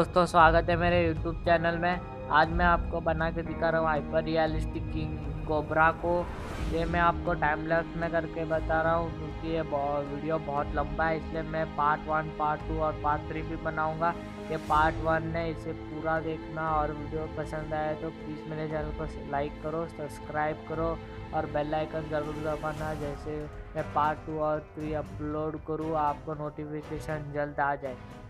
दोस्तों, स्वागत है मेरे यूट्यूब चैनल में। आज मैं आपको बना के दिखा रहा हूँ हाइपर रियलिस्टिक किंग कोबरा को। ये मैं आपको टाइम लैप्स में करके बता रहा हूँ क्योंकि ये वीडियो बहुत लंबा है, इसलिए मैं पार्ट 1, पार्ट 2 और पार्ट 3 भी बनाऊँगा। ये पार्ट 1 है, इसे पूरा देखना। और वीडियो पसंद आए तो प्लीज़ मेरे चैनल को लाइक करो, सब्सक्राइब करो और बेल आइकन ज़रूर दबाना। जैसे मैं पार्ट 2 और 3 अपलोड करूँ आपको नोटिफिकेशन जल्द आ जाए।